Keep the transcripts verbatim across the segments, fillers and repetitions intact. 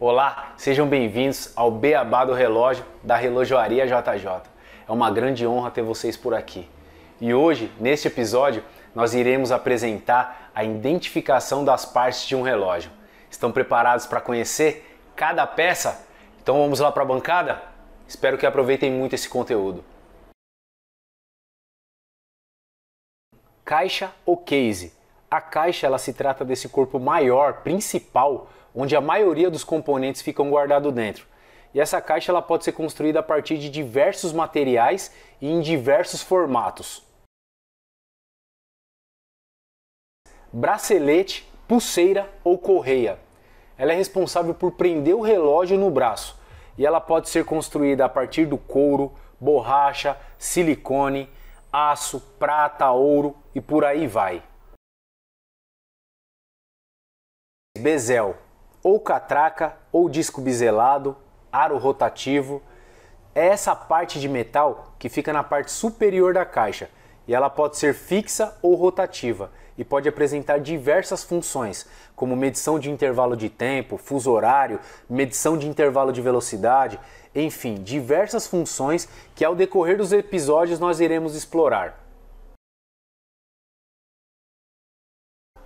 Olá, sejam bem-vindos ao Beabá do Relógio da Relojoaria J J. É uma grande honra ter vocês por aqui. E hoje, neste episódio, nós iremos apresentar a identificação das partes de um relógio. Estão preparados para conhecer cada peça? Então vamos lá para a bancada? Espero que aproveitem muito esse conteúdo. Caixa ou case? A caixa ela se trata desse corpo maior, principal, onde a maioria dos componentes ficam guardados dentro. E essa caixa ela pode ser construída a partir de diversos materiais e em diversos formatos. Bracelete, pulseira ou correia. Ela é responsável por prender o relógio no braço. E ela pode ser construída a partir do couro, borracha, silicone, aço, prata, ouro e por aí vai. Bezel. Ou catraca, ou disco biselado, aro rotativo. É essa parte de metal que fica na parte superior da caixa e ela pode ser fixa ou rotativa e pode apresentar diversas funções, como medição de intervalo de tempo, fuso horário, medição de intervalo de velocidade, enfim, diversas funções que ao decorrer dos episódios nós iremos explorar.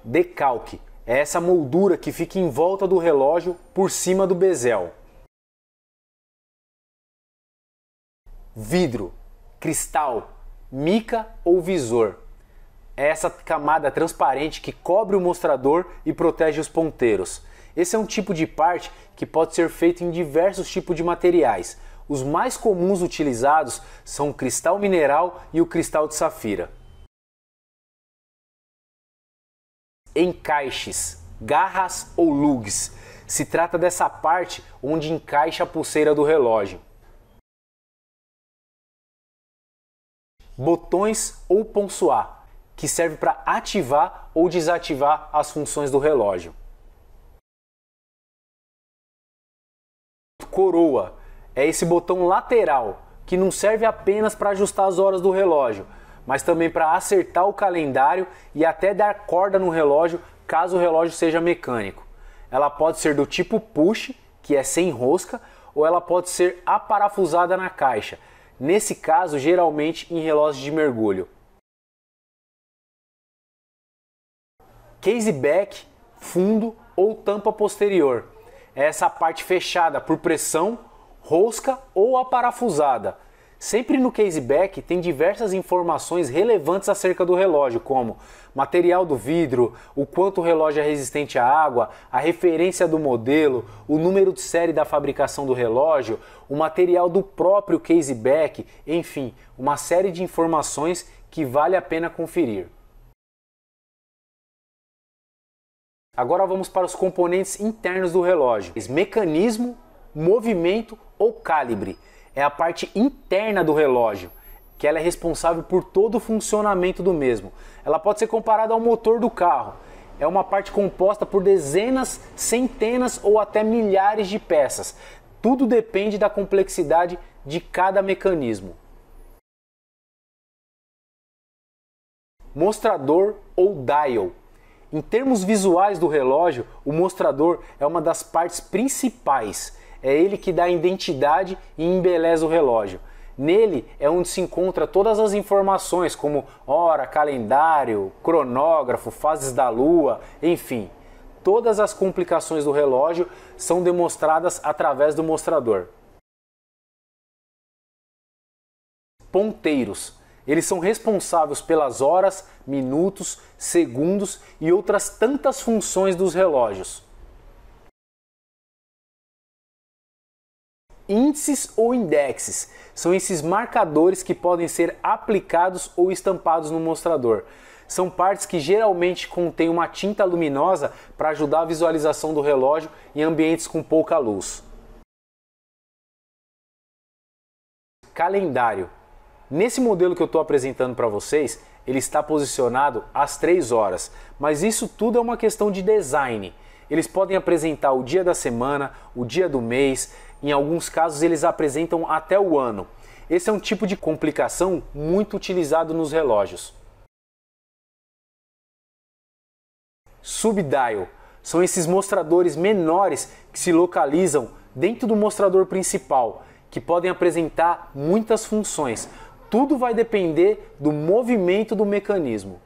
Decalque. É essa moldura que fica em volta do relógio por cima do bezel. Vidro, cristal, mica ou visor. É essa camada transparente que cobre o mostrador e protege os ponteiros. Esse é um tipo de parte que pode ser feito em diversos tipos de materiais. Os mais comuns utilizados são o cristal mineral e o cristal de safira. Encaixes, garras ou lugs. Se trata dessa parte onde encaixa a pulseira do relógio. Botões ou ponçoir, que serve para ativar ou desativar as funções do relógio. Coroa é esse botão lateral que não serve apenas para ajustar as horas do relógio, mas também para acertar o calendário e até dar corda no relógio, caso o relógio seja mecânico. Ela pode ser do tipo push, que é sem rosca, ou ela pode ser aparafusada na caixa, nesse caso geralmente em relógio de mergulho. Case back, fundo ou tampa posterior. É essa parte fechada por pressão, rosca ou aparafusada. Sempre no case back tem diversas informações relevantes acerca do relógio, como material do vidro, o quanto o relógio é resistente à água, a referência do modelo, o número de série da fabricação do relógio, o material do próprio case back, enfim, uma série de informações que vale a pena conferir. Agora vamos para os componentes internos do relógio. Mecanismo, movimento ou calibre. É a parte interna do relógio, que ela é responsável por todo o funcionamento do mesmo. Ela pode ser comparada ao motor do carro. É uma parte composta por dezenas, centenas ou até milhares de peças. Tudo depende da complexidade de cada mecanismo. Mostrador ou dial. Em termos visuais do relógio, o mostrador é uma das partes principais. É ele que dá identidade e embeleza o relógio. Nele é onde se encontra todas as informações, como hora, calendário, cronógrafo, fases da lua, enfim. Todas as complicações do relógio são demonstradas através do mostrador. Ponteiros. Eles são responsáveis pelas horas, minutos, segundos e outras tantas funções dos relógios. Índices ou indexes são esses marcadores que podem ser aplicados ou estampados no mostrador. São partes que geralmente contêm uma tinta luminosa para ajudar a visualização do relógio em ambientes com pouca luz. Calendário. Nesse modelo que eu estou apresentando para vocês, ele está posicionado às três horas, mas isso tudo é uma questão de design. Eles podem apresentar o dia da semana, o dia do mês, em alguns casos eles apresentam até o ano. Esse é um tipo de complicação muito utilizado nos relógios. Subdial. São esses mostradores menores que se localizam dentro do mostrador principal, que podem apresentar muitas funções. Tudo vai depender do movimento do mecanismo.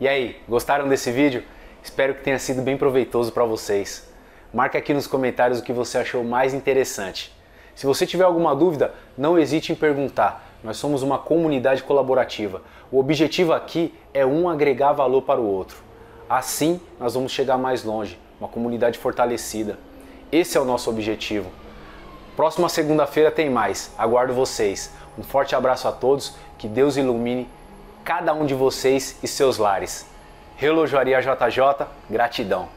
E aí, gostaram desse vídeo? Espero que tenha sido bem proveitoso para vocês. Marque aqui nos comentários o que você achou mais interessante. Se você tiver alguma dúvida, não hesite em perguntar. Nós somos uma comunidade colaborativa. O objetivo aqui é um agregar valor para o outro. Assim, nós vamos chegar mais longe, uma comunidade fortalecida. Esse é o nosso objetivo. Próxima segunda-feira tem mais. Aguardo vocês. Um forte abraço a todos. Que Deus ilumine cada um de vocês e seus lares. Relojoaria J J, gratidão.